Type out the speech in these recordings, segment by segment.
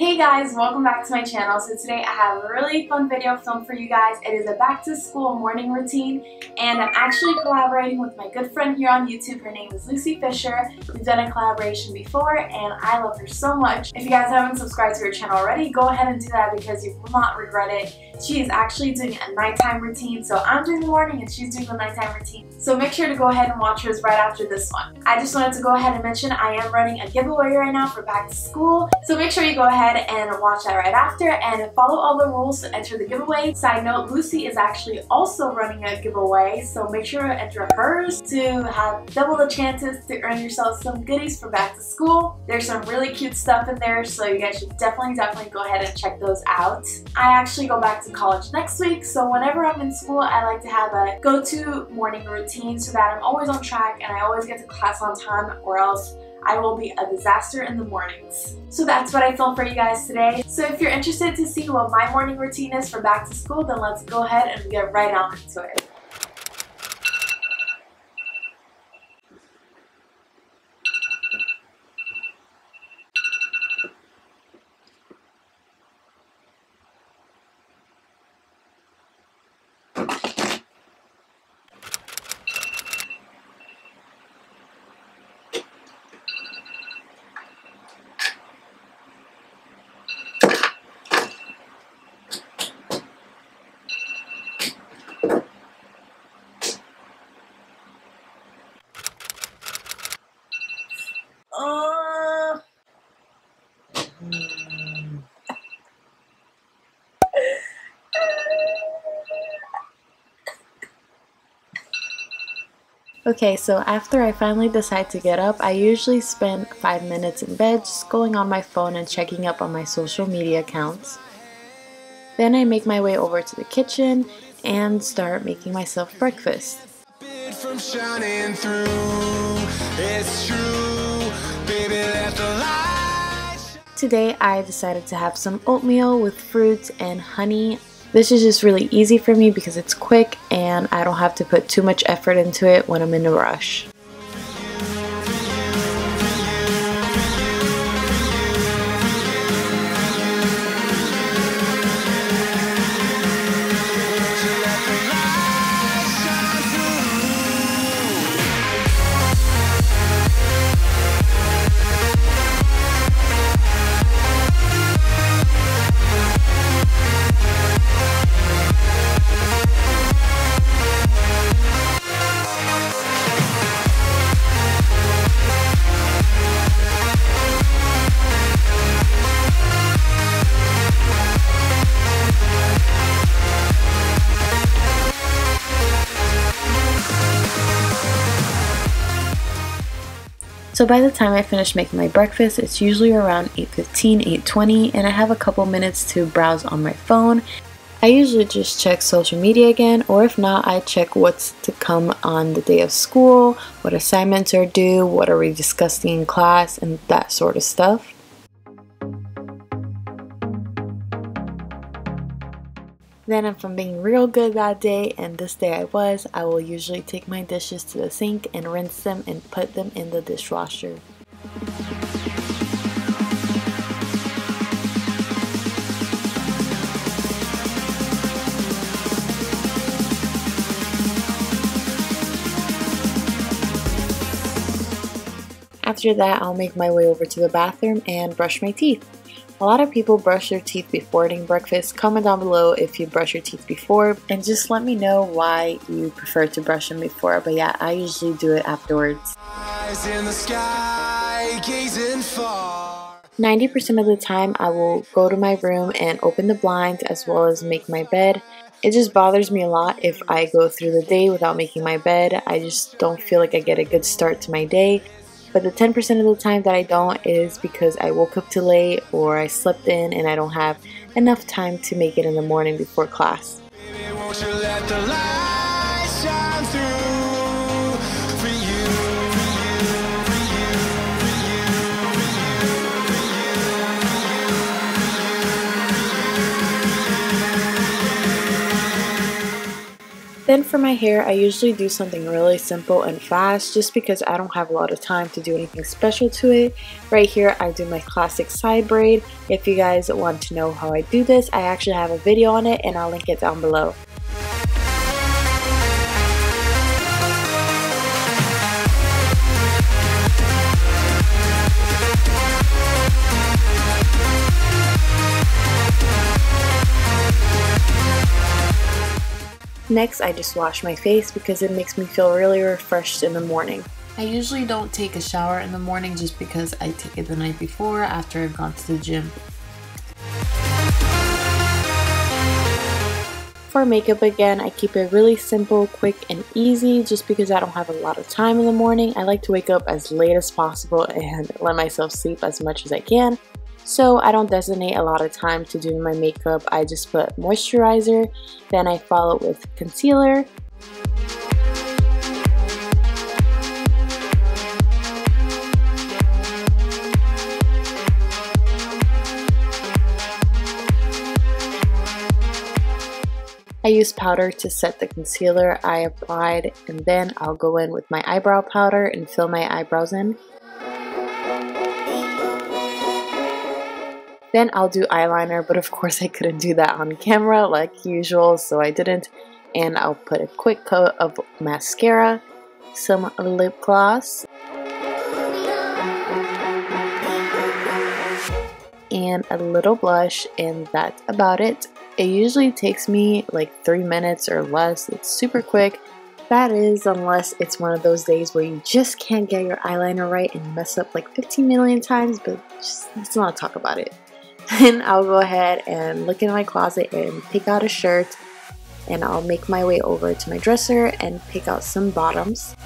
Hey guys, welcome back to my channel. So today I have a really fun video filmed for you guys. It is a back to school morning routine and I'm actually collaborating with my good friend here on YouTube. Her name is Lucy Fisher. We've done a collaboration before and I love her so much. If you guys haven't subscribed to her channel already, go ahead and do that because you will not regret it. She is actually doing a nighttime routine. So I'm doing the morning and she's doing the nighttime routine. So make sure to go ahead and watch hers right after this one. I just wanted to go ahead and mention I am running a giveaway right now for back to school. So make sure you go ahead and watch that right after and follow all the rules to enter the giveaway. Side note, Lucy is actually also running a giveaway, so make sure to enter hers to have double the chances to earn yourself some goodies for back to school. There's some really cute stuff in there, so you guys should definitely go ahead and check those out. I actually go back to college next week, so whenever I'm in school I like to have a go-to morning routine so that I'm always on track and I always get to class on time, or else I will be a disaster in the mornings. So that's what I filmed for you guys today. So if you're interested to see what my morning routine is for back to school, then let's go ahead and get right on into it. Okay, so after I finally decide to get up, I usually spend 5 minutes in bed just going on my phone and checking up on my social media accounts. Then I make my way over to the kitchen and start making myself breakfast. From shining through, it's true, baby, let the light shine. Today I decided to have some oatmeal with fruits and honey. This is just really easy for me because it's quick and I don't have to put too much effort into it when I'm in a rush. So by the time I finish making my breakfast, it's usually around 8:15, 8:20, and I have a couple minutes to browse on my phone. I usually just check social media again, or if not, I check what's to come on the day of school, what assignments are due, what are we discussing in class, and that sort of stuff. Then if I'm being real good that day, and this day I will usually take my dishes to the sink and rinse them and put them in the dishwasher. After that, I'll make my way over to the bathroom and brush my teeth. A lot of people brush their teeth before eating breakfast. Comment down below if you brush your teeth before and just let me know why you prefer to brush them before. But yeah, I usually do it afterwards. 90% of the time I will go to my room and open the blinds as well as make my bed. It just bothers me a lot if I go through the day without making my bed. I just don't feel like I get a good start to my day. But the 10% of the time that I don't is because I woke up too late or I slept in and I don't have enough time to make it in the morning before class. Baby, won't you let the light shine through for you, for you, for you, for you, for you, for you. Then for my hair, I usually do something really simple and fast just because I don't have a lot of time to do anything special to it. Right here, I do my classic side braid. If you guys want to know how I do this, I actually have a video on it and I'll link it down below. Next, I just wash my face because it makes me feel really refreshed in the morning. I usually don't take a shower in the morning just because I take it the night before after I've gone to the gym. For makeup again, I keep it really simple, quick, and easy just because I don't have a lot of time in the morning. I like to wake up as late as possible and let myself sleep as much as I can. So I don't designate a lot of time to do my makeup. I just put moisturizer, then I follow it with concealer. I use powder to set the concealer I applied, and then I'll go in with my eyebrow powder and fill my eyebrows in. Then I'll do eyeliner, but of course I couldn't do that on camera like usual, so I didn't. And I'll put a quick coat of mascara, some lip gloss, and a little blush, and that's about it. It usually takes me like 3 minutes or less. It's super quick. That is, unless it's one of those days where you just can't get your eyeliner right and mess up like 15 million times, but just, let's not talk about it. Then I'll go ahead and look in my closet and pick out a shirt, and I'll make my way over to my dresser and pick out some bottoms.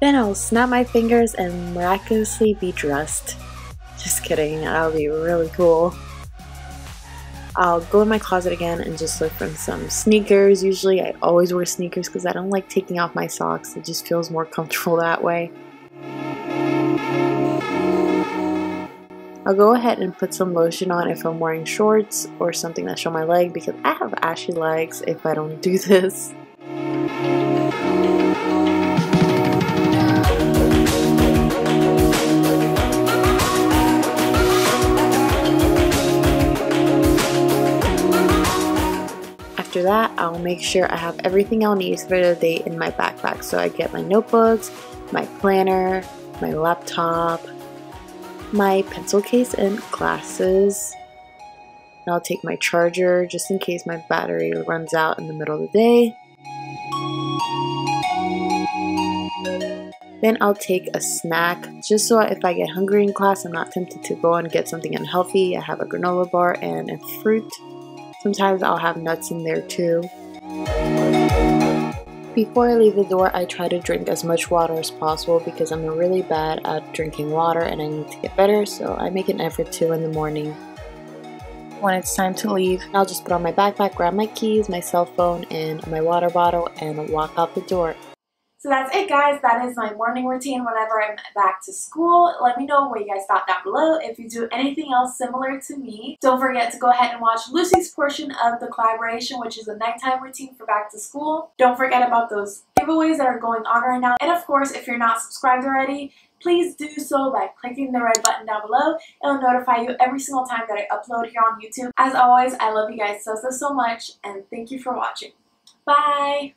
Then I'll snap my fingers and miraculously be dressed. Just kidding, that'll be really cool. I'll go in my closet again and just look for some sneakers. Usually I always wear sneakers because I don't like taking off my socks. It just feels more comfortable that way. I'll go ahead and put some lotion on if I'm wearing shorts or something that show my leg, because I have ashy legs if I don't do this. After that, I'll make sure I have everything I'll need for the day in my backpack. So I get my notebooks, my planner, my laptop, my pencil case and glasses, and I'll take my charger just in case my battery runs out in the middle of the day. Then I'll take a snack just so if I get hungry in class, I'm not tempted to go and get something unhealthy. I have a granola bar and a fruit. Sometimes I'll have nuts in there too. Before I leave the door, I try to drink as much water as possible because I'm really bad at drinking water and I need to get better, so I make an effort to in the morning. When it's time to leave, I'll just put on my backpack, grab my keys, my cell phone, and my water bottle, and walk out the door. So that's it, guys. That is my morning routine whenever I'm back to school. Let me know what you guys thought down below if you do anything else similar to me. Don't forget to go ahead and watch Lucy's portion of the collaboration, which is a nighttime routine for back to school. Don't forget about those giveaways that are going on right now. And of course, if you're not subscribed already, please do so by clicking the red button down below. It'll notify you every single time that I upload here on YouTube. As always, I love you guys so, so, so much, and thank you for watching. Bye!